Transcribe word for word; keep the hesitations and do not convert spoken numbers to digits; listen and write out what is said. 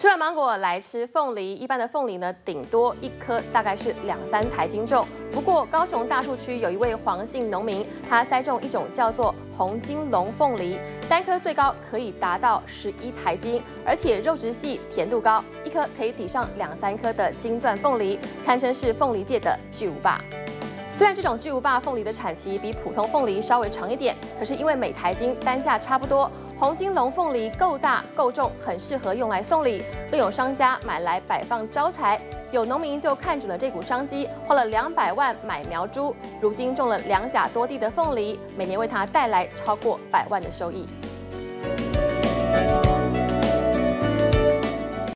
吃完芒果来吃凤梨，一般的凤梨呢，顶多一颗大概是两三台斤重。不过高雄大树区有一位黄姓农民，他栽种一种叫做红金龙凤梨，单颗最高可以达到十一台斤，而且肉质细、甜度高，一颗可以抵上两三颗的金钻凤梨，堪称是凤梨界的巨无霸。 虽然这种巨无霸凤梨的产期比普通凤梨稍微长一点，可是因为每台斤单价差不多，红金龙凤梨够大够重，很适合用来送礼，更有商家买来摆放招财。有农民就看准了这股商机，花了两百万买苗株，如今种了两甲多地的凤梨，每年为他带来超过百万的收益。